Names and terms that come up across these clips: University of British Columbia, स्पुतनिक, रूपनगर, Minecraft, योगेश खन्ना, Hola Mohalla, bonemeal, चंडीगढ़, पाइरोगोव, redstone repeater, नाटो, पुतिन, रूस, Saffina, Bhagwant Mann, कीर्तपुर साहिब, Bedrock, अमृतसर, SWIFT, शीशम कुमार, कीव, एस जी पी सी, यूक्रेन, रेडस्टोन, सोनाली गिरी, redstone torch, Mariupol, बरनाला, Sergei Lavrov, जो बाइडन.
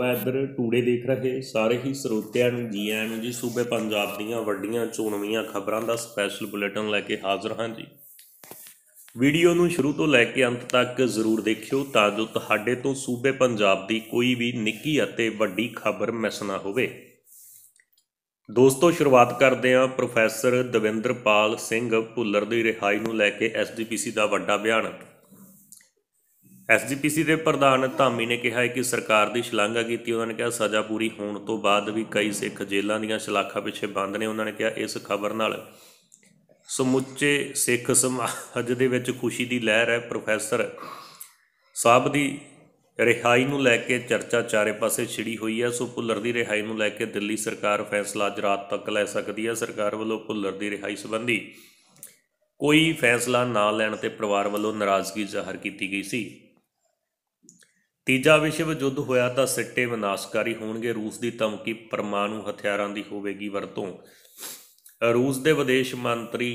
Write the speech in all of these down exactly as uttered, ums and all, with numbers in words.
मैं इधर टूडे देख रहे सारे ही ਸਰੋਤਿਆਂ ਨੂੰ जी आया जी। सूबे पंजाब ਦੀਆਂ ਵੱਡੀਆਂ ਚੋਣਵੀਆਂ खबरों का स्पैशल बुलेटिन लैके हाज़र हाँ जी। वीडियो ਨੂੰ शुरू तो लैके अंत तक जरूर देखियो ਤਾਂ ਜੋ ਤੁਹਾਡੇ ਤੋਂ सूबे पंजाब की कोई भी ਨਿੱਕੀ ਅਤੇ ਵੱਡੀ खबर मिस ना होवे। दोस्तों शुरुआत करते हैं प्रोफैसर दविंद्रपाल भुल्लर की रिहाई ਨੂੰ लैके एस डी पी सी का ਵੱਡਾ बयान। एस जी पी सी के प्रधान धामी ने कहा है कि सरकार की शलाघा की। उन्होंने कहा सज़ा पूरी होने तो बाद भी कई सिख जेलों दी शलाखा पिछे बंद ने। उन्होंने कहा इस खबर नाल समुचे सिख समाज दे विच खुशी की लहर है। प्रोफैसर साहब की रिहाई नूं लैके चर्चा चारे पासे छिड़ी हुई है। सो भुल्लर की रिहाई नूं लैके दिल्ली सरकार फैसला अज रात तक लै सकती है। सरकार वालों भुल्लर की रिहाई संबंधी कोई फैसला ना लैण ते परिवार वालों नाराज़गी जाहिर की गई सी। तीजा विश्व युद्ध होया तो सिट्टे विनाशकारी होणगे। रूस की धमकी परमाणु हथियारों की होगी वरतों। रूस के विदेश मंत्री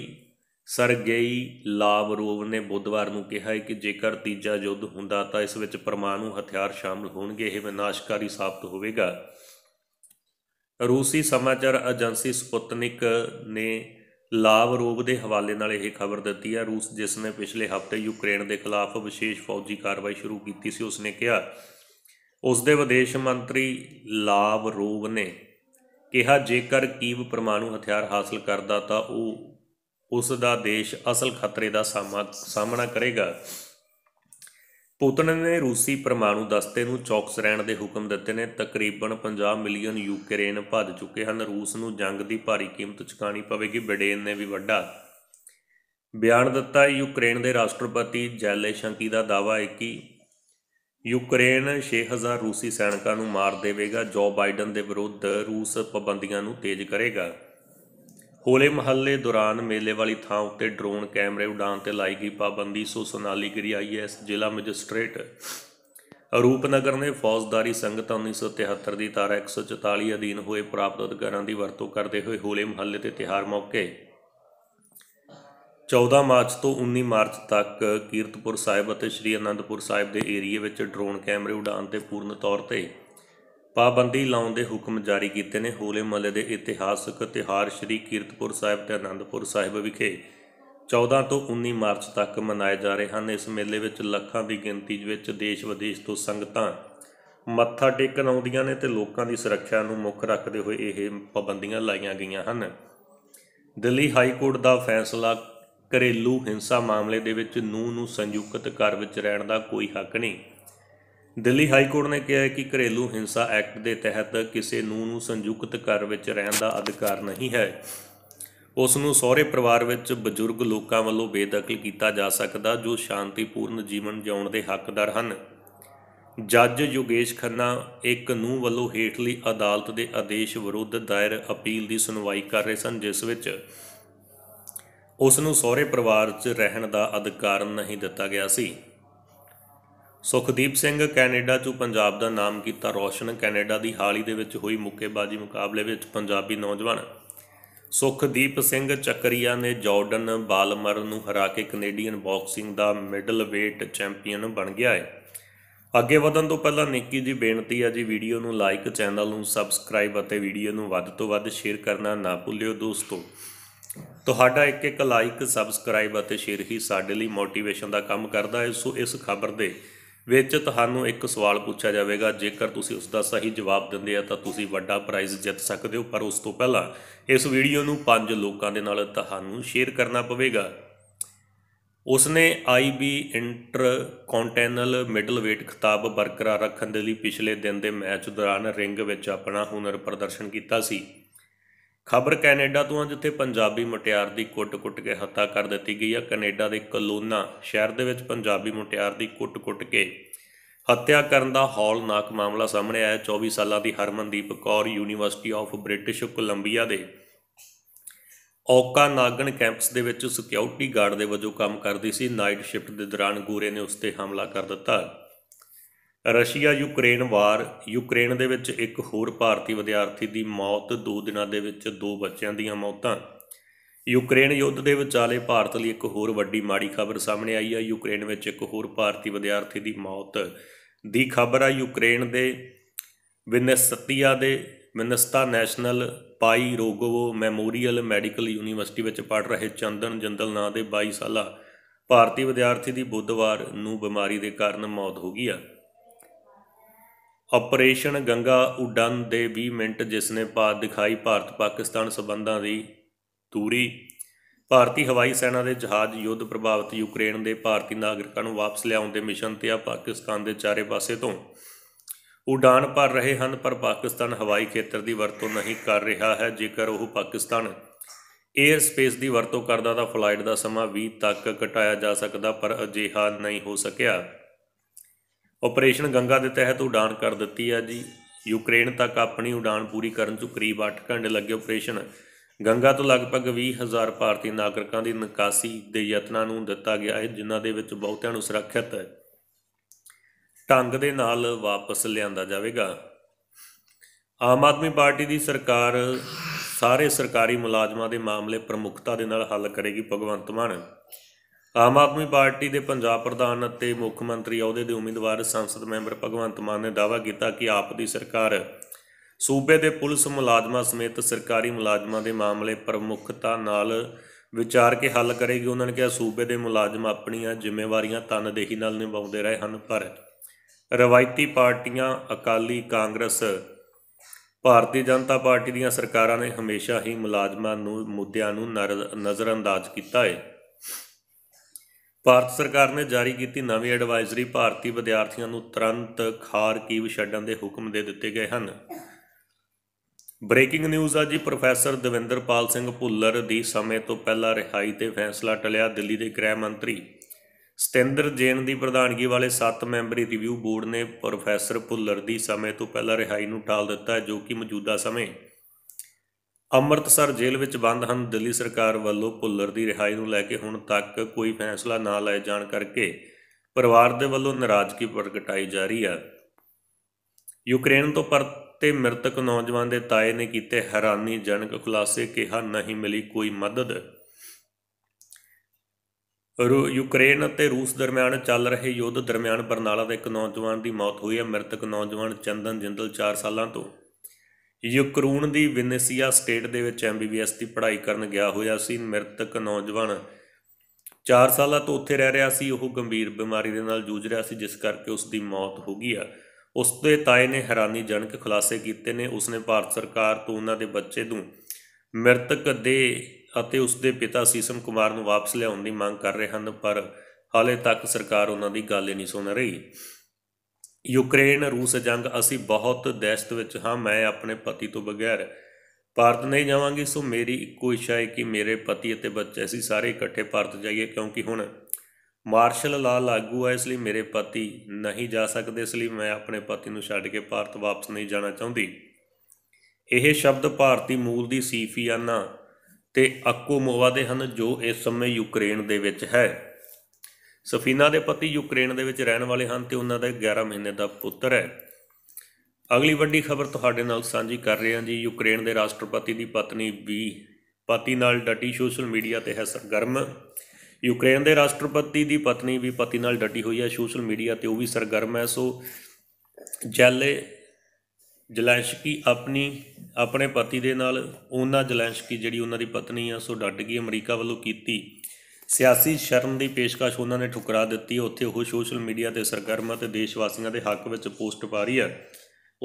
सरगेई लावरोव ने बुधवार को कहा है कि जेकर तीजा युद्ध होंदा तो इस विच परमाणु हथियार शामिल होणगे। यह विनाशकारी साबित होगा। रूसी समाचार एजेंसी स्पुतनिक ने लावरोव के हवाले नाल यह खबर दी है। रूस जिसने पिछले हफ्ते यूक्रेन के खिलाफ विशेष फौजी कार्रवाई शुरू की थी, उसने कहा उसके विदेश मंत्री लावरोव ने कहा जेकर कीव परमाणु हथियार हासिल करता तो उसका देश असल खतरे का सामा सामना करेगा। पुतिन ने रूसी परमाणु दस्ते नूं चौकस रहण के हुक्म दिते ने। तकरीबन पचास मिलियन यूक्रेन भज चुके हैं। रूस नूं जंग की भारी कीमत चुकानी पवेगी। बिडेन ने भी वड्डा बयान दिता। यूक्रेन के राष्ट्रपति ज़ेलेंस्की का दावा है कि यूक्रेन छे हज़ार रूसी सैनिकों नूं मार देगा। जो बाइडन के विरुद्ध रूस पाबंदियां नूं तेज करेगा। होले मोहल्ले दौरान मेले वाली थां उत्ते ड्रोन कैमरे उड़ाण ते लाई गई पाबंदी। सो सोनाली गिरी आई एस जिला मजिस्ट्रेट रूपनगर ने फौजदारी संगत उन्नीस सौ तिहत्तर की धारा एक सौ चौताली अधीन हुए प्राप्त अधिकारों की वरतों करते हुए होले मोहल्ले के त्यौहार मौके चौदह मार्च तो उन्नीस मार्च तक कीर्तपुर साहिब और श्री आनंदपुर साहिब के एरिए ड्रोन कैमरे उड़ाण से पूर्ण तौर पर पाबंदी लाने के हुक्म जारी किए ने। होले महल्ले के इतिहासक त्यौहार श्री कीर्तपुर साहिब ते आनंदपुर साहिब विखे चौदह तो उन्नीस मार्च तक मनाए जा रहे हैं। इस मेले में लाखों की गिनती विच देश विदेश तो संगतां मत्था टेकन आउंदियां ने ते लोगों की सुरक्षा नूं मुख रखते हुए यह पाबंदियां लाइयां गईयां हन। दिल्ली हाई कोर्ट का फैसला घरेलू हिंसा मामले दे विच नूंह नूं संयुक्त घर विच रहण का कोई हक नहीं। दिल्ली हाई कोर्ट ने कहा है कि घरेलू हिंसा एक्ट के तहत किसी नूंह नूं संयुक्त घर में रहने का अधिकार नहीं है। उसनूं सहुरे परिवार में बजुर्ग लोगों वालों बेदखल किया जा सकता जो शांतिपूर्ण जीवन जिउण के हकदार हैं। जज योगेश खन्ना एक नूंह वालों हेठली अदालत के आदेश विरुद्ध दायर अपील की सुनवाई कर रहे सन जिस विच उसनूं सहुरे परिवार च रहण का अधिकार नहीं दिता गया सी। सुखदीप सिंह कैनेडा चों पंजाब का नाम किया रोशन। कैनेडा की हाल ही दे विच हुई मुक्केबाजी मुकाबले में पंजाबी नौजवान सुखदीप सिंह चक्रिया ने जॉर्डन बालमर नूं हरा के कनेडियन बॉक्सिंग का मिडल वेट चैंपीयन बन गया है। अगे वधण तों पहलां निक्की जी बेनती है जी, वीडियो नूं लाइक, चैनल नूं सबसक्राइब और वीडियो नूं वध तों वध शेयर करना ना भुल्लिओ। दोस्तों तुहाडा एक एक लाइक, सबसक्राइब और शेयर ही साडे लई मोटिवेशन का काम करता है। सो इस खबर दे ਵਿੱਚ ਤੁਹਾਨੂੰ एक सवाल पूछा जाएगा, जेकर ਤੁਸੀਂ उसका सही जवाब ਦਿੰਦੇ ਆ ਤਾਂ ਤੁਸੀਂ ਵੱਡਾ प्राइज़ ਜਿੱਤ ਸਕਦੇ ਹੋ। पर उस ਤੋਂ ਪਹਿਲਾਂ इस वीडियो ਨੂੰ ਪੰਜ ਲੋਕਾਂ ਦੇ ਨਾਲ ਤੁਹਾਨੂੰ शेयर करना ਪਵੇਗਾ। उसने I B intercontinental middle weight खिताब बरकरार ਰੱਖਣ ਦੇ ਲਈ पिछले दिन के मैच दौरान रिंग ਵਿੱਚ अपना हुनर प्रदर्शन किया ਸੀ। खबर कैनेडा तो है जिथे पंजाबी मुटियार की कुट कुट के हत्या कर दी गई है। कनेडा के कलोना शहर के पंजाबी मुटियार की कुट कुट के हत्या करने का हौलनाक मामला सामने आया। चौबीस साल की Harmandeep Kaur university of British Columbia के औका नागन कैंपस के सिक्योरिटी गार्ड के वजों काम करती सी। नाइट शिफ्ट के दौरान गोरे ने उस पर हमला कर दिता। रशिया यूक्रेन वार यूक्रेन दे विच एक होर भारतीय विद्यार्थी की मौत। दो दिनों दे विच दो बच्चों दीयां मौतां। यूक्रेन युद्ध के विचाले भारत लिए एक होर वड्डी माड़ी खबर सामने आई है। यूक्रेन में एक होर भारतीय विद्यार्थी की मौत की खबर है। यूक्रेन के विनसित्सिया दे Vinnytsia national पाइरोगोव memorial medical university विच पढ़ रहे चंदन जिंदल नां दे बाईस साला भारतीय विद्यार्थी की बुधवार नूं बीमारी के कारण मौत हो गई। ऑपरेशन गंगा उड़ान दे बीस मिनट जिसने पार दिखाई भारत पाकिस्तान संबंधों की दूरी। भारतीय हवाई सेना के जहाज़ युद्ध प्रभावित यूक्रेन के भारतीय नागरिकों वापस लियाउण दे मिशन ते आ पाकिस्तान के चारे पासे तो उड़ान भर रहे हैं, पर पाकिस्तान हवाई खेत्र की वरतों नहीं कर रहा है। जेकर वह पाकिस्तान एयर स्पेस की वरतों करता तो फ्लाइट का समा बीस तक घटाया जा सकता, पर अजिहा नहीं हो सकिया। ऑपरेशन गंगा के तहत उड़ान कर दी है जी। यूक्रेन तक अपनी उड़ान पूरी करने चु करीब अठ घंटे लगे। ऑपरेशन गंगा तो लगभग भी हज़ार भारतीय नागरिकों की निकासी के यत्नां नूं दिता गया है, जिन्हां दे विच बहुतिआं नूं सुरक्षित ढंग दे नाल वापस लिआंदा जावेगा। आम आदमी पार्टी की सरकार सारे सरकारी मुलाजमां के मामले प्रमुखता दे नाल हल करेगी। भगवंत मान आम आदमी पार्टी के पंजाब प्रधान ते मुख्यमंत्री अहुदे के उम्मीदवार संसद मैंबर भगवंत मान ने दावा किया कि आप दी सरकार सूबे के पुलिस मुलाजमां समेत सरकारी मुलाजमां के मामले प्रमुखता नाल विचार के हल करेगी। उन्होंने कहा सूबे के मुलाजम अपन जिम्मेवारियां तनदेही नाल निभाते रहे हैं, पर रवायती पार्टियां अकाली कांग्रेस भारतीय जनता पार्टी दीयां सरकारां ने हमेशा ही मुलाजमां नूं मुद्दिआं नूं नज़रअंदाज किया है। भारत सरकार ने जारी की नवी एडवाइजरी भारतीय विद्यार्थियों को तुरंत खारकीव छड्डण दे हुक्म दे दिते गए हैं। ब्रेकिंग न्यूज़ आ जी। प्रोफैसर दविंदरपाल सिंह भुल्लर दी समय तो पहला रिहाई ते फैसला टलिया। दिल्ली के गृह मंत्री सतेंद्र जैन की प्रधानगी वाले सत्त मैंबरी रिव्यू बोर्ड ने प्रोफैसर भुल्लर की समय तो पहला रिहाई नूं टाल दिता है, जो कि मौजूदा समय अमृतसर जेल में बंद हैं। दिल्ली सरकार वालों भुल्लर की रिहाई को लैके हुण तक कोई फैसला ना लाए जाने करके परिवार के वालों नाराजगी प्रगटाई जा रही है। यूक्रेन तो परते मृतक नौजवान के ताए ने किए हैरानीजनक खुलासे, कहा नहीं मिली कोई मदद। रू यूक्रेन और रूस दरम्यान चल रहे युद्ध दरम्यान बरनाला के एक नौजवान की मौत हुई है। मृतक नौजवान चंदन जिंदल चार सालों तो यूक्रेन की विन्नित्सिया स्टेट दे विच एम बी बी एस की पढ़ाई करन गया होया सी। मृतक नौजवान चार साल तो उत्थे रह रहा सी। वह गंभीर बीमारी दे नाल जूझ रहा सी, जिस करके उसकी मौत हो गई है। उसके ताए ने हैरानीजनक खुलासे किए ने। उसने भारत सरकार तो उन्होंने बच्चे को मृतक दे अते उसके पिता शीशम कुमार नूं वापस लियाउण दी मांग कर रहे हैं, पर हाले तक सरकार उन्होंने गल ही नहीं सुन रही। यूक्रेन रूस जंग असी बहुत दहशत विच हाँ, मैं अपने पति तो बगैर भारत नहीं जावांगी, सो मेरी इक्को इच्छा है कि मेरे पति अते बच्चे असी सारे इकट्ठे भारत जाइए, क्योंकि हुण मार्शल ला लागू है, इसलिए मेरे पति नहीं जा सकते, इसलिए मैं अपने पति नूं छड्ड के भारत वापस नहीं जाना चाहती। यह शब्द भारतीय मूल की सीफियाना ते अकोमोवा दे हन, जो इस समय यूक्रेन दे विच है। सफीना के पति यूक्रेन के रहने वाले हैं तो उन्होंने ग्यारह महीने का पुत्र है। अगली वड्डी खबर तुहाडे नाल सांझी कर रहे हैं जी। यूक्रेन के राष्ट्रपति की पत्नी भी पति नाल डटी सोशल मीडिया ते है सरगर्म। यूक्रेन के राष्ट्रपति की पत्नी भी पति नाल डटी हुई है सोशल मीडिया ते, वो भी सरगर्म है। सो जैले ज़ेलेंस्की अपनी अपने पति के नाल ओना ज़ेलेंस्की जी उन्होंने पत्नी है सो डट गई। अमरीका वालों की सियासी शर्म की पेशकश उन्होंने ठुकरा दी। उत्थे वो सोशल मीडिया से सरगर्म और देश वासियों के हक में पोस्ट पा रही है।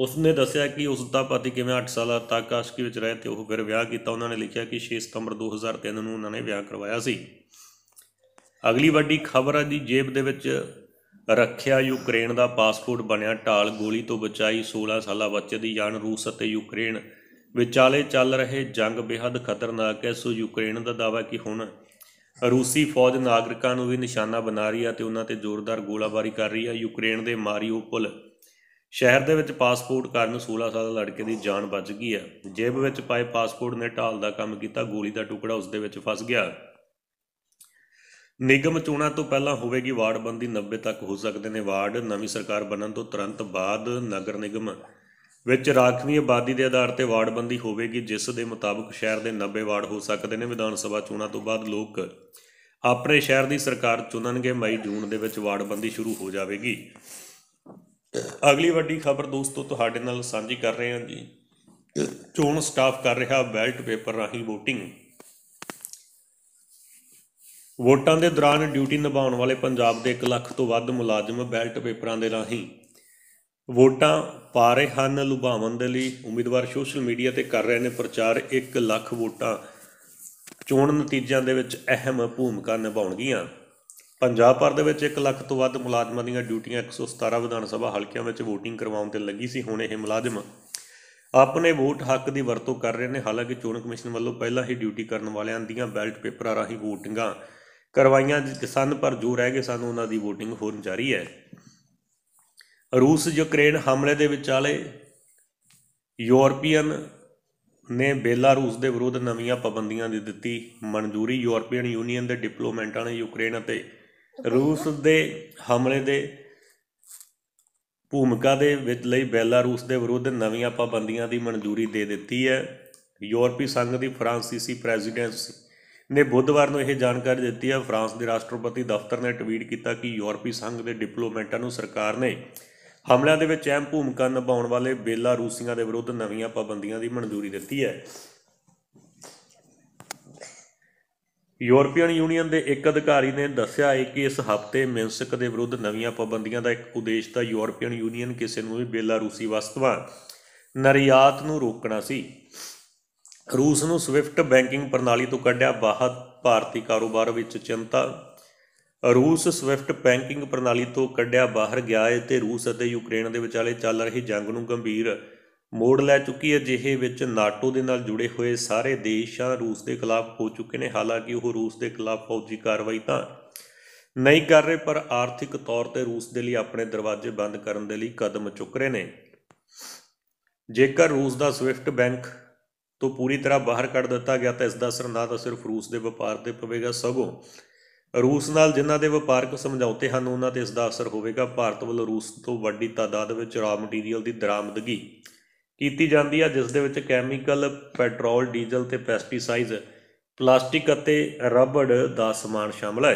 उसने दसिया कि उसका पति किवें अठ साल तक आशकी में रहे तो वह फिर विआह किया। उन्होंने लिखा कि छे सितंबर दो हज़ार तीन में उन्होंने विआह करवाया सी। अगली वड्डी खबर है जी। जेब दे विच रखिया यूक्रेन का पासपोर्ट बनिया ढाल, गोली तो बचाई सोलह साल बच्चे की जान। रूस और यूक्रेन विचाले चल रहे जंग बेहद खतरनाक है। सो यूक्रेन का दावा कि हुण रूसी फौज नागरिकों को भी निशाना बना रही है, उन्होंने जोरदार गोलाबारी कर रही है। यूक्रेन के मारियोपोल शहर के विच पासपोर्ट कारण सोलह साल लड़के की जान बच गई है। जेब विच पाए पासपोर्ट ने ढाल का काम किया, गोली का टुकड़ा उसदे विच फस गया। निगम चोणों तो पहला होगी वार्डबंदी, नब्बे तक हो सकते हैं वार्ड। नवी सरकार बनने तो तुरंत बाद नगर निगम विच राखवी आबादी के आधार पर वार्डबंदी होगी, जिस दे मुताबिक शहर के नब्बे वार्ड हो सकते हैं। विधान सभा चोणों तो बाद लोग अपने शहर की सरकार चुनणगे। मई जून के वार्डबंदी शुरू हो जाएगी। ਅਗਲੀ ਵੱਡੀ ਖਬਰ ਦੋਸਤੋ ਤੁਹਾਡੇ ਨਾਲ ਸਾਂਝੀ ਕਰ ਰਹੇ ਹਾਂ ਜੀ। ਚੋਣ ਸਟਾਫ ਕਰ ਰਿਹਾ ਬੈਲਟ ਪੇਪਰ ਰਾਹੀਂ VOTING। ਵੋਟਾਂ ਦੇ ਦੌਰਾਨ ਡਿਊਟੀ ਨਿਭਾਉਣ ਵਾਲੇ ਪੰਜਾਬ ਦੇ ਇੱਕ ਲੱਖ ਤੋਂ ਵੱਧ ਮੁਲਾਜ਼ਮ ਬੈਲਟ ਪੇਪਰਾਂ ਦੇ ਰਾਹੀਂ ਵੋਟਾਂ ਪਾ ਰਹੇ ਹਨ। ਲੁਭਾਵਣ ਦੇ ਲਈ ਉਮੀਦਵਾਰ ਸੋਸ਼ਲ ਮੀਡੀਆ ਤੇ ਕਰ ਰਹੇ ਨੇ ਪ੍ਰਚਾਰ। ਇੱਕ ਲੱਖ ਵੋਟਾਂ ਚੋਣ ਨਤੀਜਿਆਂ ਦੇ ਵਿੱਚ ਅਹਿਮ ਭੂਮਿਕਾ ਨਿਭਾਉਣਗੀਆਂ। पंजाब भर दे विच एक लख तो वध मुलाजमां दीयां ड्यूटियां एक सौ सतारा विधान सभा हलकियां में वोटिंग करवाउण ते लगी सी। हुण इह मुलाजम अपने वोट हक की वरतों कर रहे हैं। हालांकि चोण कमिशन वालों पहला ही ड्यूटी करने वालियां दीयां बैलट पेपर राही वोटिंगां करवाइयां सन, पर जो रह गए सन उन्हां दी वोटिंग होर जारी है। रूस यूक्रेन हमले दे विचाले यूरोपीयन ने बेलारूस के विरुद्ध नवीं पाबंदियां दी दित्ती मंजूरी। यूरोपीयन यूनीयन के डिप्लोमैंटा ने यूक्रेन अते रूस दे हमले दे भूमिका दे विच लई बेलारूस के विरुद्ध नवीं पाबंदियां की मंजूरी दे दी है। यूरोपी संघ की फ्रांसीसी प्रैजीडेंसी ने बुधवार को यह जानकारी दी है। फ्रांस के राष्ट्रपति दफ्तर ने ट्वीट किया कि यूरोपी संघ के डिप्लोमैंटा नूं सरकार ने हमलों के विच अहम भूमिका निभाने वाले बेलारूसियां के विरुद्ध नवीं पाबंदियां की मंजूरी दी है। यूरोपीयन यूनीयन के एक अधिकारी ने दस्सिया है कि इस हफ्ते मिन्स्क के विरुद्ध नवीं पाबंदियां का एक उद्देश्य था यूरोपीयन यूनीयन किसी भी बेलारूसी वस्तुआं निर्यात नूं रोकना सी। रूस नूं स्विफ्ट बैंकिंग प्रणाली तो कढ़िया बाहर भारती कारोबार विच चिंता। रूस स्विफ्ट बैंकिंग प्रणाली तो कढ़िया बाहर गया है ते रूस अते यूक्रेन के विचाले चल रही जंग नूं गंभीर मोड़ लै चुकी है। जिहे विच नाटो दे नाल जुड़े हुए सारे देशां रूस के खिलाफ हो चुके हैं। हालांकि वह रूस के खिलाफ फौजी कार्रवाई तो नहीं कर रहे, पर आर्थिक तौर पर रूस के लिए अपने दरवाजे बंद करने के लिए कदम चुक रहे हैं। जेकर रूस का स्विफ्ट बैंक तो पूरी तरह बाहर कढ़ दिता गया तो इसका असर ना तो सिर्फ रूस के व्यापार से पवेगा, सगों रूस नाल जिन्हां दे वपारक समझौते हैं उन्हां ते इसका असर होगा। भारत वालों रूस तो वड्डी तादाद में रॉ मटीरीयल की दरामदगी की जाती है, जिस दे विच कैमिकल, पैट्रोल, डीजल ते पेस्टीसाइड, प्लास्टिक अते रबड़ दा समान शामिल है।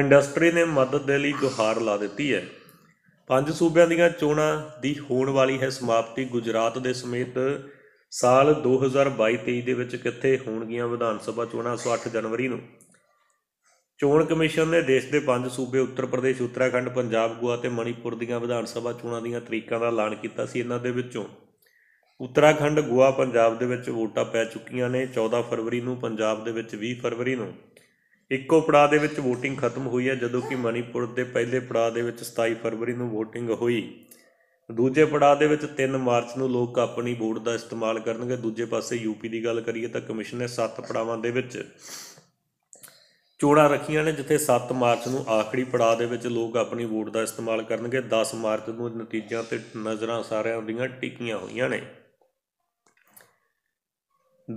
इंडस्ट्री ने मदद दे लई गुहार ला दी है। पंज सूबे दीयां चोणां दी होण वाली है समाप्ति। गुजरात दे समेत साल दो हज़ार बाई तेई दे विच कित्थे होणगियां विधान सभा चोणां। अठ जनवरी नूं चोण कमीशन ने देश के पंज सूबे उत्तर प्रदेश, उत्तराखंड, पंजाब, गोवा ते मणीपुर दीयां विधान सभा चोणां दीयां तरीकां दा ऐलान कीता सी। इन्हां दे विचों उत्तराखंड, गोवा, पंजाब दे विच वोटां पै चुक्कीਆਂ ने। चौदह फरवरी नूं पंजाब दे विच, बीस फरवरी नूं इक्को पड़ाव दे विच वोटिंग खत्म हुई है, जदों कि मणीपुर दे पहले पड़ाव दे विच सताई फरवरी नूं वोटिंग होई। दूजे पड़ाव के विच तीन मार्च नूं लोग अपनी वोट का इस्तेमाल करनगे। दूजे पासे यूपी की गल करिए तां कमिशन ने सत्त पड़ावां दे विच चोणां रखीआं ने, जिथे सत्त मार्च नूं आखिरी पड़ाव के विच लोग अपनी वोट का इस्तेमाल करनगे। दस मार्च नूं नतीजिआं ते नज़रां सारिआं दीआं टिकीआं होईआं ने।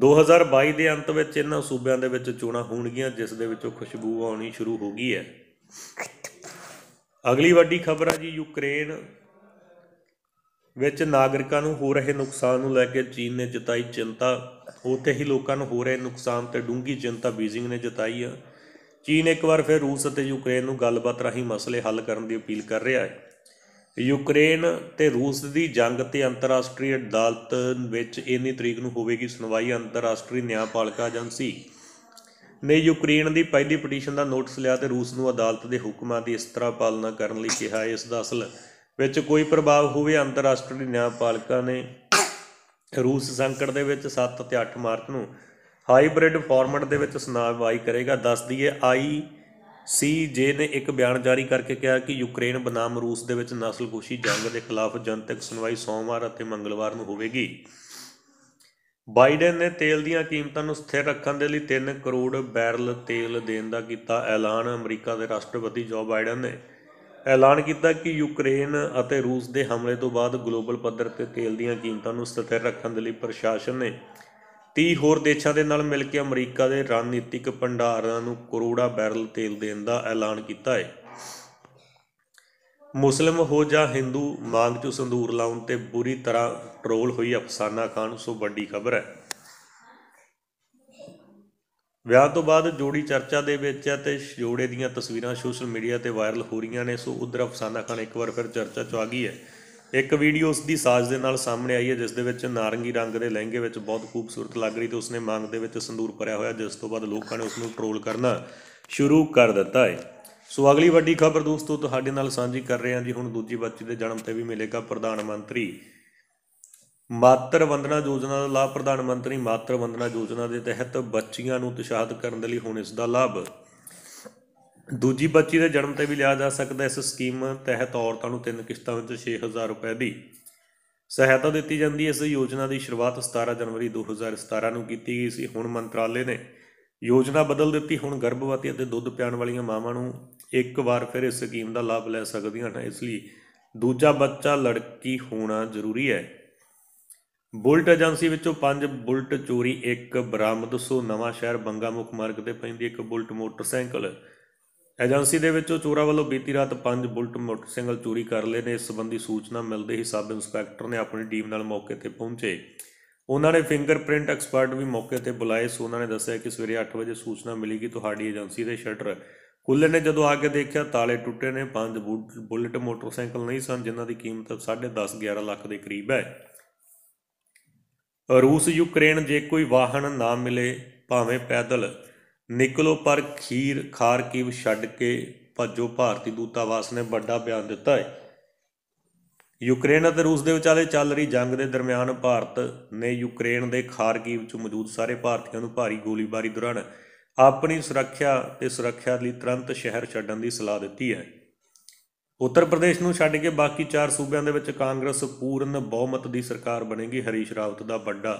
दो हज़ार बाई के अंत विच इन्हां सूबिआं दे विच चोणां होणगीआं, जिस दे विचों खुशबू आउणी शुरू हो गई है। अगली वड्डी खबर है जी, यूक्रेन ਵਿੱਚ ਨਾਗਰਿਕਾਂ ਨੂੰ ਹੋ ਰਹੇ ਨੁਕਸਾਨ ਨੂੰ ਲੈ ਕੇ ਚੀਨ ਨੇ ਜਤਾਈ ਚਿੰਤਾ। ਉੱਥੇ ਹੀ ਲੋਕਾਂ ਨੂੰ ਹੋ ਰਹੇ ਨੁਕਸਾਨ ਤੇ ਡੂੰਘੀ ਚਿੰਤਾ ਬੀਜਿੰਗ ਨੇ ਜਤਾਈ ਆ। ਚੀਨ ਇੱਕ ਵਾਰ ਫਿਰ ਰੂਸ ਅਤੇ ਯੂਕਰੇਨ ਨੂੰ ਗੱਲਬਾਤ ਰਾਹੀਂ ਮਸਲੇ ਹੱਲ ਕਰਨ ਦੀ ਅਪੀਲ ਕਰ ਰਿਹਾ ਹੈ। ਯੂਕਰੇਨ ਤੇ ਰੂਸ ਦੀ ਜੰਗ ਤੇ ਅੰਤਰਰਾਸ਼ਟਰੀ ਅਦਾਲਤ ਵਿੱਚ ਇੰਨੀ ਤਰੀਕ ਨੂੰ ਹੋਵੇਗੀ ਸੁਣਵਾਈ। ਅੰਤਰਰਾਸ਼ਟਰੀ ਨਿਆਂਪਾਲਕ ਏਜੰਸੀ ਨੇ ਯੂਕਰੇਨ ਦੀ ਪਹਿਲੀ ਪਟੀਸ਼ਨ ਦਾ ਨੋਟਿਸ ਲਿਆ ਤੇ ਰੂਸ ਨੂੰ ਅਦਾਲਤ ਦੇ ਹੁਕਮਾਂ ਦੀ ਇਸ ਤਰ੍ਹਾਂ ਪਾਲਣਾ ਕਰਨ ਲਈ ਕਿਹਾ ਹੈ ਇਸ ਦਾ ਅਸਲ ਵਿੱਚ ਕੋਈ ਪ੍ਰਭਾਵ ਹੋਵੇ। ਅੰਤਰਰਾਸ਼ਟਰੀ ਨਿਆਂਪਾਲਕਾਂ ਨੇ ਰੂਸ ਸੰਕਟ ਦੇ ਵਿੱਚ ਸੱਤ ਅਤੇ ਅੱਠ ਮਾਰਚ ਨੂੰ ਹਾਈਬ੍ਰਿਡ ਫਾਰਮੈਟ ਦੇ ਵਿੱਚ ਸੁਣਵਾਈ ਕਰੇਗਾ। ਦੱਸ ਦਈਏ ਆਈ ਸੀ ਜੇ ਨੇ ਇੱਕ ਬਿਆਨ ਜਾਰੀ ਕਰਕੇ ਕਿਹਾ ਕਿ ਯੂਕਰੇਨ ਬਨਾਮ ਰੂਸ ਦੇ ਵਿੱਚ ਨਸਲਕੁਸ਼ੀ ਜੰਗ ਦੇ ਖਿਲਾਫ ਜਨਤਕ ਸੁਣਵਾਈ ਸੋਮਵਾਰ ਅਤੇ ਮੰਗਲਵਾਰ ਨੂੰ ਹੋਵੇਗੀ। ਬਾਈਡਨ ਨੇ ਤੇਲ ਦੀਆਂ ਕੀਮਤਾਂ ਨੂੰ ਸਥਿਰ ਰੱਖਣ ਦੇ ਲਈ ਤਿੰਨ ਕਰੋੜ ਬੈਰਲ ਤੇਲ ਦੇਣ ਦਾ ਕੀਤਾ ਐਲਾਨ। ਅਮਰੀਕਾ ਦੇ ਰਾਸ਼ਟਰਪਤੀ ਜੋ ਬਾਈਡਨ ਨੇ ਐਲਾਨ ਕੀਤਾ ਕਿ ਯੂਕਰੇਨ ਅਤੇ ਰੂਸ ਦੇ ਹਮਲੇ ਤੋਂ ਬਾਅਦ ਗਲੋਬਲ ਪੱਧਰ 'ਤੇ ਤੇਲ ਦੀਆਂ ਕੀਮਤਾਂ ਨੂੰ ਸਥਿਰ ਰੱਖਣ ਦੇ ਲਈ ਪ੍ਰਸ਼ਾਸਨ ਨੇ ਤੀਹ ਹੋਰ ਦੇਸ਼ਾਂ ਦੇ ਨਾਲ ਮਿਲ ਕੇ ਅਮਰੀਕਾ ਦੇ ਰਣਨੀਤਿਕ ਭੰਡਾਰਾਂ ਨੂੰ ਕਰੋੜਾਂ ਬੈਰਲ ਤੇਲ ਦੇਣ ਦਾ ਐਲਾਨ ਕੀਤਾ ਹੈ। ਮੁਸਲਿਮ ਹੋ ਜਾਂ ਹਿੰਦੂ, ਮਾਂਗ 'ਚੋਂ ਸੰਦੂਰ ਲਾਉਣ 'ਤੇ ਬੁਰੀ ਤਰ੍ਹਾਂ ਟਰੋਲ ਹੋਈ ਅਫਸਾਨਾ ਖਾਨ। ਸੋ ਵੱਡੀ ਖਬਰ ਹੈ। ਵਿਆਹ ਤੋਂ ਬਾਅਦ ਜੋੜੀ ਚਰਚਾ ਦੇ ਵਿੱਚ ਹੈ ਤੇ ਜੋੜੇ ਦੀਆਂ ਤਸਵੀਰਾਂ ਸੋਸ਼ਲ ਮੀਡੀਆ ਤੇ ਵਾਇਰਲ ਹੋ ਰਹੀਆਂ ਨੇ। ਸੋ ਉਧਰ ਅਫਸਾਨਾ ਖਾਨ ਇੱਕ ਵਾਰ ਫਿਰ ਚਰਚਾ 'ਚ ਆ ਗਈ ਹੈ। ਇੱਕ ਵੀਡੀਓ ਉਸ ਦੀ ਸਾਜ਼ ਦੇ ਨਾਲ ਸਾਹਮਣੇ ਆਈ ਹੈ ਜਿਸ ਦੇ ਵਿੱਚ ਨਾਰੰਗੀ ਰੰਗ ਦੇ ਲਹਿੰਗੇ ਵਿੱਚ ਬਹੁਤ ਖੂਬਸੂਰਤ ਲੱਗ ਰਹੀ ਤੇ ਉਸਨੇ ਮਾਂਗ ਦੇ ਵਿੱਚ ਸੰਦੂਰ ਭਰਿਆ ਹੋਇਆ, ਜਿਸ ਤੋਂ ਬਾਅਦ ਲੋਕਾਂ ਨੇ ਉਸ ਨੂੰ ਟ੍ਰੋਲ ਕਰਨਾ ਸ਼ੁਰੂ ਕਰ ਦਿੱਤਾ ਹੈ। ਸੋ ਅਗਲੀ ਵੱਡੀ ਖਬਰ ਦੋਸਤੋ ਤੁਹਾਡੇ ਨਾਲ ਸਾਂਝੀ ਕਰ ਰਹੇ ਹਾਂ ਜੀ। ਹੁਣ ਦੂਜੀ ਬੱਚੀ ਦੇ ਜਨਮ ਤੇ ਵੀ ਮਿਲੇਗਾ ਪ੍ਰਧਾਨ ਮੰਤਰੀ ਮਾਤਰ ਵੰਦਨਾ ਯੋਜਨਾ ਦਾ ਲਾਭ। ਪ੍ਰਧਾਨ ਮੰਤਰੀ ਮਾਤਰ ਵੰਦਨਾ ਯੋਜਨਾ ਦੇ ਤਹਿਤ ਬੱਚੀਆਂ ਨੂੰ ਉਤਸ਼ਾਹਿਤ ਕਰਨ ਦੇ ਲਈ ਹੁਣ ਇਸ ਦਾ ਲਾਭ ਦੂਜੀ ਬੱਚੀ ਦੇ ਜਨਮ ਤੇ ਵੀ ਲਿਆ ਜਾ ਸਕਦਾ। ਇਸ ਸਕੀਮ ਤਹਿਤ ਔਰਤਾਂ ਨੂੰ ਤਿੰਨ ਕਿਸ਼ਤਾਂ ਵਿੱਚ ਛੇ ਹਜ਼ਾਰ ਰੁਪਏ ਦੀ ਸਹਾਇਤਾ ਦਿੱਤੀ ਜਾਂਦੀ ਹੈ। ਇਸ ਯੋਜਨਾ ਦੀ ਸ਼ੁਰੂਆਤ ਸਤਾਰਾਂ ਜਨਵਰੀ ਦੋ ਹਜ਼ਾਰ ਸਤਾਰਾਂ ਨੂੰ ਕੀਤੀ ਗਈ ਸੀ। ਹੁਣ ਮੰਤਰਾਲੇ ਨੇ ਯੋਜਨਾ ਬਦਲ ਦਿੱਤੀ। ਹੁਣ ਗਰਭਵਤੀ ਅਤੇ ਦੁੱਧ ਪਿਆਉਣ ਵਾਲੀਆਂ ਮਾਵਾਂ ਨੂੰ ਇੱਕ ਵਾਰ ਫਿਰ ਇਸ ਸਕੀਮ ਦਾ ਲਾਭ ਲੈ ਸਕਦੀਆਂ ਹਨ। ਇਸ ਲਈ ਦੂਜਾ ਬੱਚਾ ਲੜਕੀ ਹੋਣਾ ਜ਼ਰੂਰੀ ਹੈ। ਬੁਲਟ ਏਜੰਸੀ ਵਿੱਚੋਂ ਪੰਜ ਬੁਲਟ ਚੋਰੀ ਇੱਕ ਬਰਾਮਦ। ਸੋ ਨਵਾਂ ਸ਼ਹਿਰ ਬੰਗਾ ਮੁੱਖ ਮਾਰਗ ਤੇ ਪੈਂਦੀ ਇੱਕ ਬੁਲਟ ਮੋਟਰਸਾਈਕਲ ਏਜੰਸੀ ਦੇ ਵਿੱਚੋਂ ਚੋਰਾਂ ਵੱਲੋਂ ਬੀਤੀ ਰਾਤ ਪੰਜ ਬੁਲਟ ਮੋਟਰਸਾਈਕਲ ਚੋਰੀ ਕਰ ਲਏ ਨੇ। ਇਸ ਸੰਬੰਧੀ ਸੂਚਨਾ ਮਿਲਦੇ ਹੀ ਸਬ ਇੰਸਪੈਕਟਰ ਨੇ ਆਪਣੀ ਟੀਮ ਨਾਲ ਮੌਕੇ ਤੇ ਪਹੁੰਚੇ। ਉਹਨਾਂ ਨੇ ਫਿੰਗਰਪ੍ਰਿੰਟ ਐਕਸਪਰਟ ਵੀ ਮੌਕੇ ਤੇ ਬੁਲਾਏ। ਸੋ ਉਹਨਾਂ ਨੇ ਦੱਸਿਆ ਕਿ ਸਵੇਰੇ ਅੱਠ ਵਜੇ ਸੂਚਨਾ ਮਿਲੀ ਕਿ ਤੁਹਾਡੀ ਏਜੰਸੀ ਦੇ ਸ਼ਟਰ ਖੁੱਲ੍ਹੇ ਨੇ। ਜਦੋਂ ਆ ਕੇ ਦੇਖਿਆ ਤਾਲੇ ਟੁੱਟੇ ਨੇ। ਪੰਜ ਬੁਲਟ ਬੁਲਟ ਮੋਟਰਸਾਈਕਲ ਨਹੀਂ ਸਨ ਜਿਨ੍ਹਾਂ ਦੀ ਕੀਮਤ ਸਾਢੇ ਦਸ ਗਿਆਰਾਂ ਲੱਖ ਦੇ ਕਰੀਬ ਹੈ। ਰੂਸ ਯੂਕਰੇਨ ਜੇ ਕੋਈ ਵਾਹਨ ਨਾ ਮਿਲੇ ਭਾਵੇਂ ਪੈਦਲ ਨਿਕਲੋ ਪਰ ਖੀਰ ਖਾਰਕੀਵ ਛੱਡ ਕੇ ਭੱਜੋ। ਭਾਰਤੀ ਦੂਤਾਵਾਸ ਨੇ ਵੱਡਾ ਬਿਆਨ ਦਿੱਤਾ ਹੈ। ਯੂਕਰੇਨ ਅਤੇ ਰੂਸ ਦੇ ਵਿਚਾਲੇ ਚੱਲ ਰਹੀ ਜੰਗ ਦੇ ਦਰਮਿਆਨ ਭਾਰਤ ਨੇ ਯੂਕਰੇਨ ਦੇ ਖਾਰਕੀਵ ਵਿੱਚ ਮੌਜੂਦ ਸਾਰੇ ਭਾਰਤੀਆਂ ਨੂੰ ਭਾਰੀ ਗੋਲੀਬਾਰੀ ਦੌਰਾਨ ਆਪਣੀ ਸੁਰੱਖਿਆ ਤੇ ਸੁਰੱਖਿਆ ਲਈ ਤੁਰੰਤ ਸ਼ਹਿਰ ਛੱਡਣ ਦੀ ਸਲਾਹ ਦਿੱਤੀ ਹੈ। ਉੱਤਰ ਪ੍ਰਦੇਸ਼ ਨੂੰ ਛੱਡ ਕੇ ਬਾਕੀ ਚਾਰ ਸੂਬਿਆਂ ਦੇ ਵਿੱਚ ਕਾਂਗਰਸ ਪੂਰਨ ਬਹੁਮਤ ਦੀ ਸਰਕਾਰ ਬਣੇਗੀ। ਹਰੀਸ਼ ਰਾਵਤ ਦਾ ਵੱਡਾ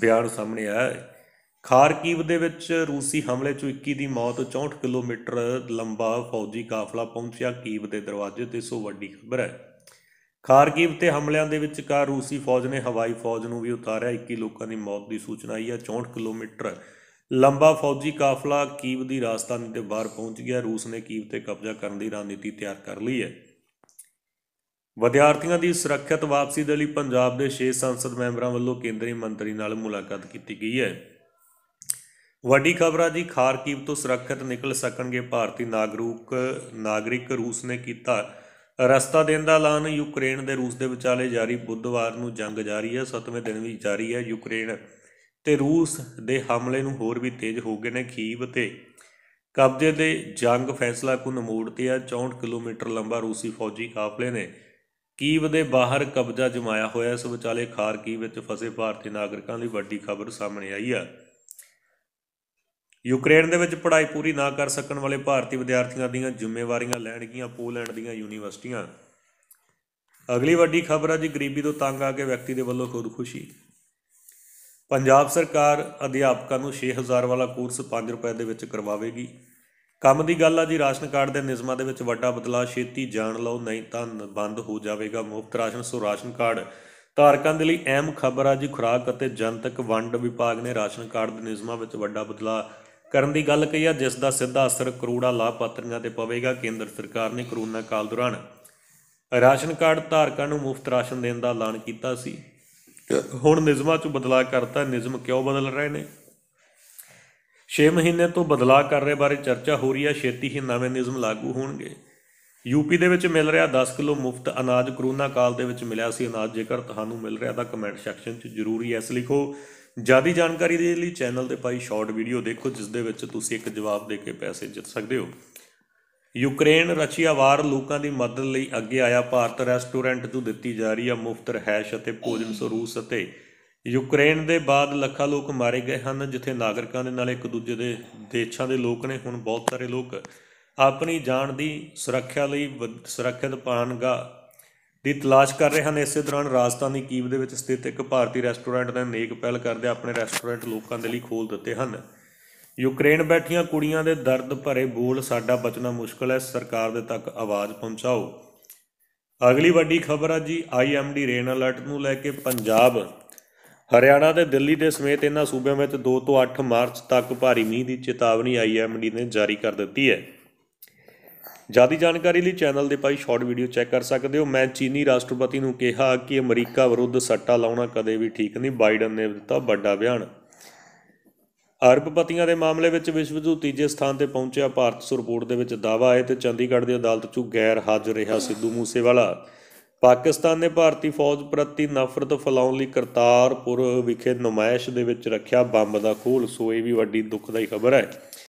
ਬਿਆਨ ਸਾਹਮਣੇ ਆਇਆ ਹੈ। ਖਾਰਕੀਵ ਦੇ ਵਿੱਚ ਰੂਸੀ ਹਮਲੇ 'ਚ ਇੱਕੀ ਦੀ ਮੌਤ। ਚੌਂਹਠ ਕਿਲੋਮੀਟਰ ਲੰਬਾ ਫੌਜੀ ਕਾਫਲਾ ਪਹੁੰਚਿਆ ਕੀਵ ਦੇ ਦਰਵਾਜ਼ੇ ਤੇ। ਸੋ ਵੱਡੀ ਖਬਰ ਹੈ। ਖਾਰਕੀਵ ਤੇ ਹਮਲਿਆਂ ਦੇ ਵਿਚਕਾਰ ਰੂਸੀ ਫੌਜ ਨੇ ਹਵਾਈ ਫੌਜ ਨੂੰ ਵੀ ਉਤਾਰਿਆ। ਇੱਕੀ ਲੋਕਾਂ ਦੀ ਮੌਤ ਦੀ ਸੂਚਨਾ ਆਈ ਹੈ। ਚੌਂਹਠ ਕਿਲੋਮੀਟਰ ਲੰਬਾ ਫੌਜੀ ਕਾਫਲਾ ਕੀਵ ਦੀ ਰਾਜਧਾਨੀ ਦੇ ਬਾਹਰ ਪਹੁੰਚ ਗਿਆ। ਰੂਸ ਨੇ ਕੀਵ ਤੇ ਕਬਜ਼ਾ ਕਰਨ ਦੀ ਰਣਨੀਤੀ ਤਿਆਰ ਕਰ ਲਈ ਹੈ। ਵਿਦਿਆਰਥੀਆਂ ਦੀ ਸੁਰੱਖਿਅਤ ਵਾਪਸੀ ਦੇ ਲਈ ਪੰਜਾਬ ਦੇ ਛੇ ਸੰਸਦ ਮੈਂਬਰਾਂ ਵੱਲੋਂ ਕੇਂਦਰੀ ਮੰਤਰੀ ਨਾਲ ਮੁਲਾਕਾਤ ਕੀਤੀ ਗਈ ਹੈ। ਵੱਡੀ ਖਬਰ ਆ ਜੀ। ਖਾਰਕੀਵ ਤੋਂ ਸੁਰੱਖਿਅਤ ਨਿਕਲ ਸਕਣਗੇ ਭਾਰਤੀ ਨਾਗਰਿਕ ਨਾਗਰਿਕ ਰੂਸ ਨੇ ਕੀਤਾ ਰਸਤਾ ਦੇਣ ਦਾ ਐਲਾਨ। ਯੂਕਰੇਨ ਦੇ ਰੂਸ ਦੇ ਵਿਚਾਲੇ ਜਾਰੀ ਬੁੱਧਵਾਰ ਨੂੰ ਜੰਗ ਜਾਰੀ ਹੈ। ਸੱਤਵੇਂ ਦਿਨ ਵੀ ਜਾਰੀ ਹੈ। ਯੂਕਰੇਨ ਤੇ ਰੂਸ ਦੇ ਹਮਲੇ ਨੂੰ ਹੋਰ ਵੀ ਤੇਜ਼ ਹੋ ਗਏ ਨੇ। ਖੀਵ ਤੇ ਕਬਜ਼ੇ ਦੇ ਜੰਗ ਫੈਸਲਾ ਕੁੰਨ ਮੋੜ ਤੇ ਆ। ਚੌਂਹਠ ਕਿਲੋਮੀਟਰ ਲੰਬਾ ਰੂਸੀ ਫੌਜੀ ਕਾਫਲੇ ਨੇ ਕੀਵ ਦੇ ਬਾਹਰ ਕਬਜ਼ਾ ਜਮਾਇਆ ਹੋਇਆ। ਇਸ ਵਿਚਾਲੇ ਖਾਰਕੀਵ ਵਿੱਚ ਫਸੇ ਭਾਰਤੀ ਨਾਗਰਿਕਾਂ ਲਈ ਵੱਡੀ ਖਬਰ ਸਾਹਮਣੇ ਆਈ ਆ। ਯੂਕਰੇਨ ਦੇ ਵਿੱਚ ਪੜ੍ਹਾਈ ਪੂਰੀ ਨਾ ਕਰ ਸਕਣ ਵਾਲੇ ਭਾਰਤੀ ਵਿਦਿਆਰਥੀਆਂ ਦੀਆਂ ਜ਼ਿੰਮੇਵਾਰੀਆਂ ਲੈਣਗੀਆਂ ਪੋਲੈਂਡ ਦੀਆਂ ਯੂਨੀਵਰਸਿਟੀਆਂ। ਅਗਲੀ ਵੱਡੀ ਖਬਰ ਆ ਜੀ। ਗਰੀਬੀ ਤੋਂ ਤੰਗ ਆ ਕੇ ਵਿਅਕਤੀ ਦੇ ਵੱਲੋਂ ਖੁਦਕੁਸ਼ੀ। ਪੰਜਾਬ ਸਰਕਾਰ ਅਧਿਆਪਕਾਂ ਨੂੰ ਛੇ ਹਜ਼ਾਰ ਵਾਲਾ ਕੋਰਸ ਪੰਜ ਰੁਪਏ ਦੇ ਵਿੱਚ ਕਰਵਾਵੇਗੀ। ਕੰਮ ਦੀ ਗੱਲ ਆ ਜੀ। ਰਾਸ਼ਨ ਕਾਰਡ ਦੇ ਨਿਯਮਾਂ ਦੇ ਵਿੱਚ ਵੱਡਾ ਬਦਲਾਅ। ਛੇਤੀ ਜਾਣ ਲਓ ਨਹੀਂ ਤਾਂ ਬੰਦ ਹੋ ਜਾਵੇਗਾ ਮੁਫਤ ਰਾਸ਼ਨ। ਸੋ ਰਾਸ਼ਨ ਕਾਰਡ ਧਾਰਕਾਂ ਦੇ ਲਈ ਅਹਿਮ ਖਬਰ ਆ ਜੀ। ਖੁਰਾਕ ਅਤੇ ਜਨਤਕ ਵੰਡ ਵਿਭਾਗ ਨੇ ਰਾਸ਼ਨ ਕਾਰਡ ਦੇ ਨਿਯਮਾਂ ਵਿੱਚ ਵੱਡਾ ਬਦਲਾਅ ਕਰਨ ਦੀ ਗੱਲ ਕਹੀ ਆ, ਜਿਸ ਦਾ ਸਿੱਧਾ ਅਸਰ ਕਰੋੜਾਂ ਲਾਭਪਾਤਰੀਆਂ ਤੇ ਪਵੇਗਾ। ਕੇਂਦਰ ਸਰਕਾਰ ਨੇ ਕਰੋਨਾ ਕਾਲ ਦੌਰਾਨ ਰਾਸ਼ਨ ਕਾਰਡ ਧਾਰਕਾਂ ਨੂੰ ਮੁਫਤ ਰਾਸ਼ਨ ਦੇਣ ਦਾ ਐਲਾਨ ਕੀਤਾ ਸੀ। ਹੁਣ ਨਿਯਮਾਂ 'ਚ ਬਦਲਾਅ ਕਰਤਾ। ਨਿਯਮ ਕਿਉਂ ਬਦਲ ਰਹੇ ਨੇ? ਛੇ ਮਹੀਨੇ ਤੋਂ ਬਦਲਾਅ ਕਰ ਰਹੇ ਬਾਰੇ ਚਰਚਾ ਹੋ ਰਹੀ ਹੈ। ਛੇਤੀ ਹੀ ਨਵੇਂ ਨਿਯਮ ਲਾਗੂ ਹੋਣਗੇ। ਯੂਪੀ ਦੇ ਵਿੱਚ ਮਿਲ ਰਿਹਾ ਦਸ ਕਿਲੋ ਮੁਫਤ ਅਨਾਜ। ਕਰੋਨਾ ਕਾਲ ਦੇ ਵਿੱਚ ਮਿਲਿਆ ਸੀ ਅਨਾਜ। ਜੇਕਰ ਤੁਹਾਨੂੰ ਮਿਲ ਰਿਹਾ ਤਾਂ ਕਮੈਂਟ ਸੈਕਸ਼ਨ 'ਚ ਜ਼ਰੂਰ ਯੈਸ ਲਿਖੋ। ਜ਼ਿਆਦਾ ਜਾਣਕਾਰੀ ਦੇ ਲਈ ਚੈਨਲ ਤੇ ਪਾਈ ਸ਼ਾਰਟ ਵੀਡੀਓ ਦੇਖੋ, ਜਿਸ ਦੇ ਵਿੱਚ ਤੁਸੀਂ ਇੱਕ ਜਵਾਬ ਦੇ ਕੇ ਪੈਸੇ ਜਿੱਤ ਸਕਦੇ ਹੋ। ਯੂਕਰੇਨ ਰਸ਼ੀਆ ਵਾਰ ਲੋਕਾਂ ਦੀ ਮਦਦ ਲਈ ਅੱਗੇ ਆਇਆ ਭਾਰਤ। ਰੈਸਟੋਰੈਂਟ ਤੋਂ ਦਿੱਤੀ ਜਾ ਰਹੀ ਆ ਮੁਫਤ ਰਹਿਸ਼ ਅਤੇ ਭੋਜਨ। ਸੋ ਰੂਸ ਅਤੇ ਯੂਕਰੇਨ ਦੇ ਬਾਅਦ ਲੱਖਾਂ ਲੋਕ ਮਾਰੇ ਗਏ ਹਨ। ਜਿੱਥੇ ਨਾਗਰਿਕਾਂ ਦੇ ਨਾਲ ਇੱਕ ਦੂਜੇ ਦੇ ਦੇਸ਼ਾਂ ਦੇ ਲੋਕ ਨੇ, ਹੁਣ ਬਹੁਤ ਸਾਰੇ ਲੋਕ ਆਪਣੀ ਜਾਨ ਦੀ ਸੁਰੱਖਿਆ ਲਈ ਸੁਰੱਖਿਅਤ ਪਨਾਹਗਾਹ ਦੀ ਤਲਾਸ਼ ਕਰ ਰਹੇ ਹਨ। ਇਸੇ ਦੌਰਾਨ ਰਾਜਧਾਨੀ ਕੀਵ ਦੇ ਵਿੱਚ ਸਥਿਤ ਇੱਕ ਭਾਰਤੀ ਰੈਸਟੋਰੈਂਟ ਨੇ ਨੇਕ ਪਹਿਲ ਕਰਦੇ ਆਪਣੇ ਰੈਸਟੋਰੈਂਟ ਲੋਕਾਂ ਦੇ ਲਈ ਖੋਲ੍ਹ ਦਿੱਤੇ ਹਨ। ਯੂਕਰੇਨ ਬੈਠੀਆਂ ਕੁੜੀਆਂ ਦੇ ਦਰਦ ਭਰੇ ਬੋਲ। ਸਾਡਾ ਬਚਣਾ ਮੁਸ਼ਕਲ ਹੈ, ਸਰਕਾਰ ਦੇ ਤੱਕ ਆਵਾਜ਼ ਪਹੁੰਚਾਓ। ਅਗਲੀ ਵੱਡੀ ਖਬਰ ਆ ਜੀ। I M D rain alert ਨੂੰ ਲੈ ਕੇ ਪੰਜਾਬ ਹਰਿਆਣਾ ਤੇ ਦਿੱਲੀ ਦੇ ਸਮੇਤ ਇਹਨਾਂ ਸੂਬਿਆਂ ਵਿੱਚ ਦੋ ਤੋਂ ਅੱਠ ਮਾਰਚ ਤੱਕ ਭਾਰੀ ਮੀਂਹ ਦੀ ਚੇਤਾਵਨੀ ਆਈ ਐਮ ਡੀ ਨੇ ਜਾਰੀ ਕਰ ਦਿੱਤੀ ਹੈ। ਜ਼ਿਆਦਾ ਜਾਣਕਾਰੀ ਲਈ ਚੈਨਲ ਦੇ ਪਾਈ ਸ਼ਾਰਟ ਵੀਡੀਓ ਚੈੱਕ ਕਰ ਸਕਦੇ ਹੋ। ਮੈਂ ਚੀਨੀ ਰਾਸ਼ਟਰਪਤੀ ਨੂੰ ਕਿਹਾ ਕਿ ਅਮਰੀਕਾ ਵਿਰੁੱਧ ਸੱਟਾ ਲਾਉਣਾ ਕਦੇ ਵੀ ਠੀਕ ਨਹੀਂ। ਬਾਈਡਨ ਨੇ ਦਿੱਤਾ ਵੱਡਾ ਬਿਆਨ। ਅਰਬਪਤੀਆਂ ਦੇ ਮਾਮਲੇ ਵਿੱਚ ਵਿਸ਼ਵ ਦੇ ਤੀਜੇ ਸਥਾਨ ਤੇ ਪਹੁੰਚਿਆ ਭਾਰਤ। ਸੋ ਰਿਪੋਰਟ ਦੇ ਵਿੱਚ ਦਾਅਵਾ ਹੈ ਤੇ ਚੰਡੀਗੜ੍ਹ ਦੀ ਅਦਾਲਤ 'ਚ ਗੈਰ ਹਾਜ਼ਰ ਰਿਹਾ ਸਿੱਧੂ ਮੂਸੇਵਾਲਾ। ਪਾਕਿਸਤਾਨ ਨੇ ਭਾਰਤੀ ਫੌਜ ਪ੍ਰਤੀ ਨਫ਼ਰਤ ਫੈਲਾਉਣ ਲਈ ਕਰਤਾਰਪੁਰ ਵਿਖੇ ਨੁਮਾਇਸ਼ ਦੇ ਵਿੱਚ ਰੱਖਿਆ ਬੰਬ ਦਾ ਖੋਲ। ਸੋ ਇਹ ਵੀ ਵੱਡੀ ਦੁੱਖਦਾਈ ਖਬਰ ਹੈ।